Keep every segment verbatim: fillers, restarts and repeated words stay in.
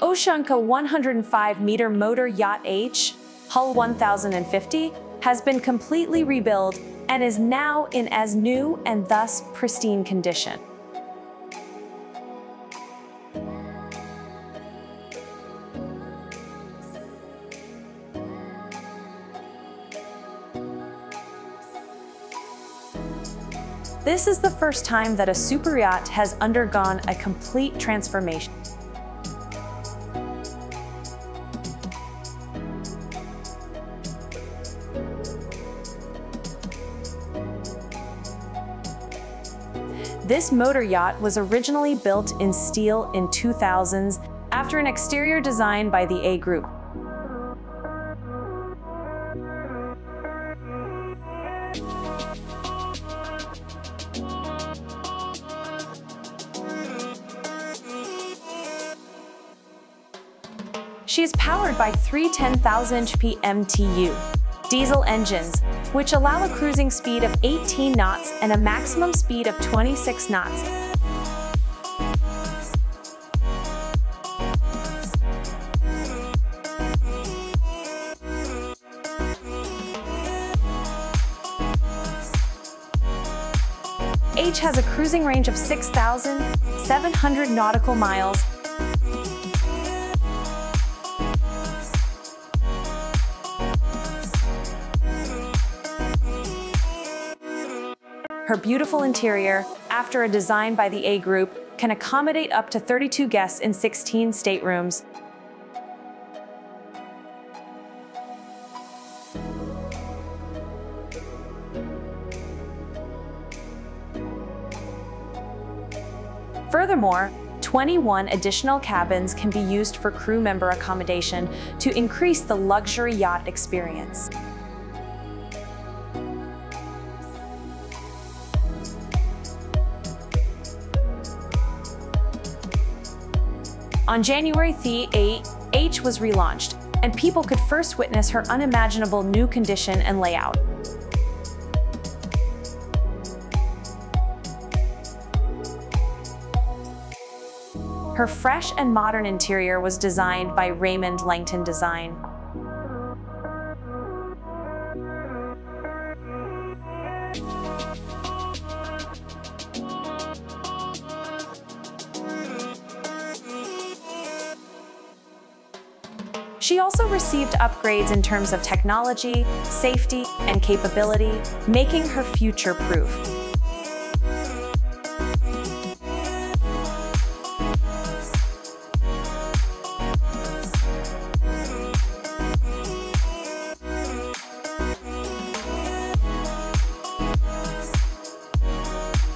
Oceanco one hundred five meter motor yacht H, hull one thousand fifty, has been completely rebuilt and is now in as new and thus pristine condition. This is the first time that a superyacht has undergone a complete transformation. This motor yacht was originally built in steel in two thousands after an exterior design by the A Group. She is powered by three ten thousand H P M T U diesel engines, which allow a cruising speed of eighteen knots and a maximum speed of twenty-six knots. H has a cruising range of six thousand seven hundred nautical miles. Her beautiful interior, after a design by the A Group, can accommodate up to thirty-two guests in sixteen staterooms. Furthermore, twenty-one additional cabins can be used for crew member accommodation to increase the luxury yacht experience. On January eighth, H was relaunched, and people could first witness her unimaginable new condition and layout. Her fresh and modern interior was designed by Reymond Langton Design. She also received upgrades in terms of technology, safety, and capability, making her future-proof.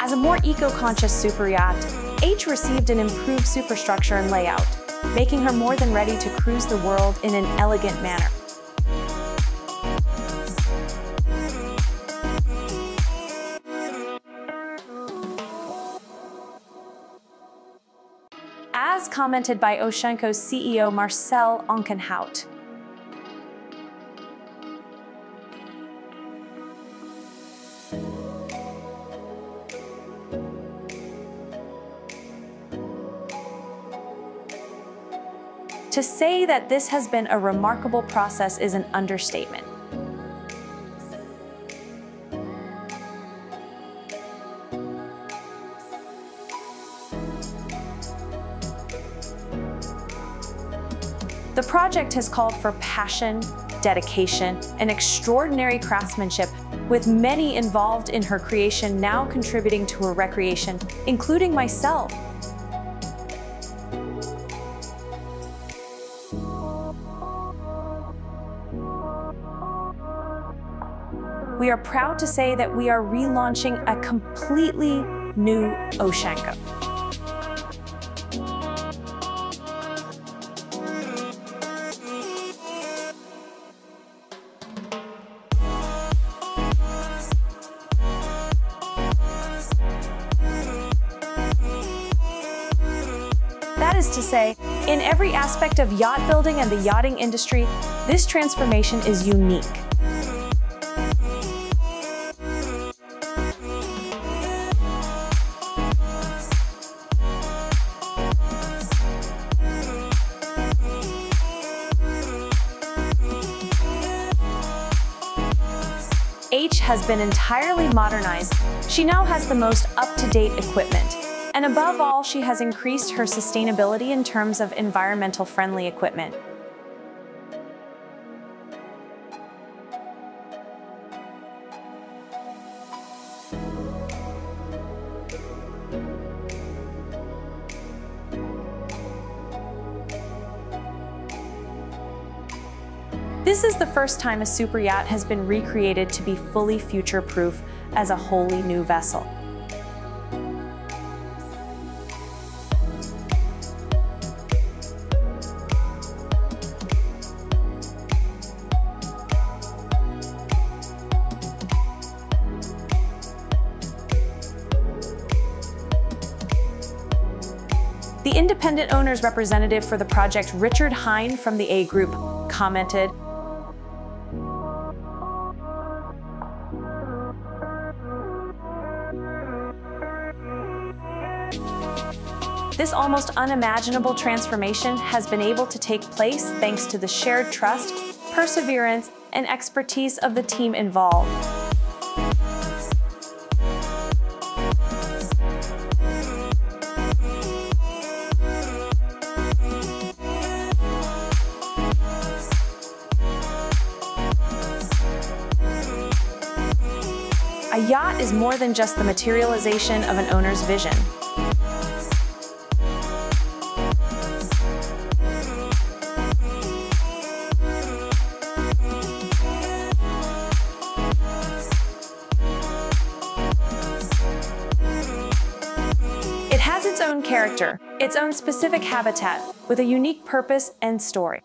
As a more eco-conscious superyacht, H received an improved superstructure and layout, making her more than ready to cruise the world in an elegant manner. As commented by Oceanco C E O Marcel Onkenhout, to say that this has been a remarkable process is an understatement. The project has called for passion, dedication, and extraordinary craftsmanship, with many involved in her creation now contributing to her recreation, including myself. We are proud to say that we are relaunching a completely new Oceanco. That is to say, in every aspect of yacht building and the yachting industry, this transformation is unique. has been entirely modernized, she now has the most up-to-date equipment. And above all, she has increased her sustainability in terms of environmental friendly equipment. This is the first time a super yacht has been recreated to be fully future-proof as a wholly new vessel. The independent owner's representative for the project, Richard Hine from the A Group, commented, "This almost unimaginable transformation has been able to take place thanks to the shared trust, perseverance, and expertise of the team involved." A yacht is more than just the materialization of an owner's vision. It has its own character, its own specific habitat, with a unique purpose and story.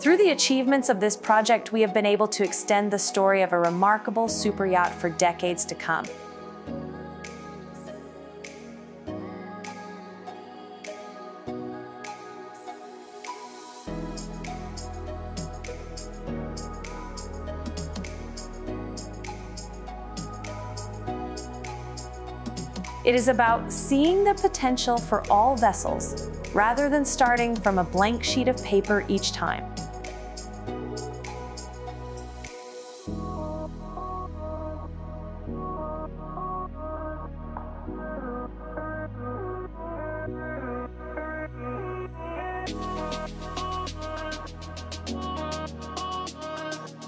Through the achievements of this project, we have been able to extend the story of a remarkable superyacht for decades to come. It is about seeing the potential for all vessels, rather than starting from a blank sheet of paper each time.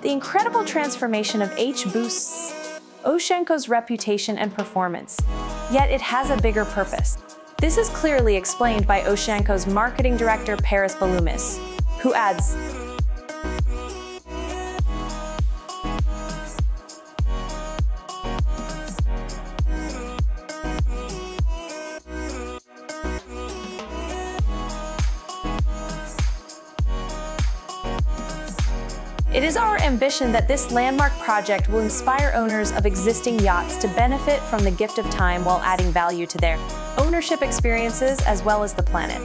The incredible transformation of H boosts Oceanco's reputation and performance, yet it has a bigger purpose. This is clearly explained by Oceanco's marketing director, Paris Balumis, who adds, "It is our ambition that this landmark project will inspire owners of existing yachts to benefit from the gift of time while adding value to their ownership experiences as well as the planet."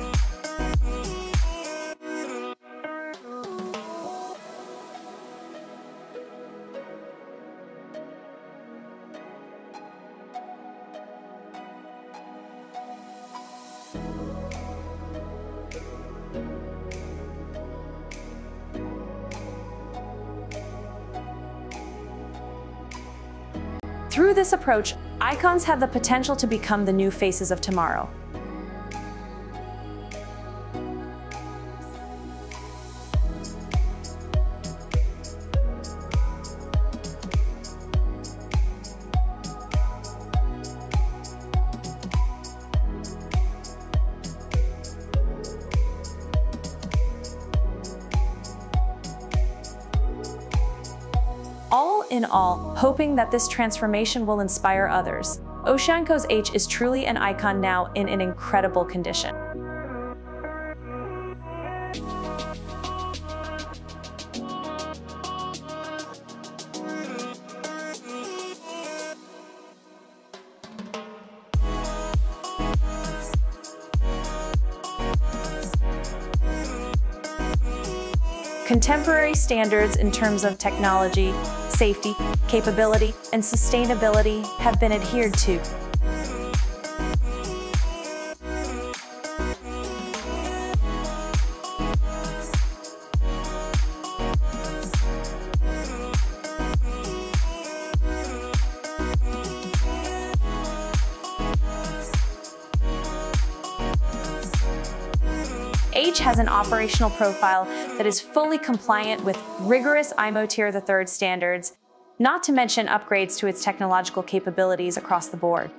Through this approach, icons have the potential to become the new faces of tomorrow. All in all, hoping that this transformation will inspire others, Oceanco's H is truly an icon now in an incredible condition. Contemporary standards in terms of technology, safety, capability, and sustainability have been adhered to. H has an operational profile that is fully compliant with rigorous I M O Tier three standards, not to mention upgrades to its technological capabilities across the board.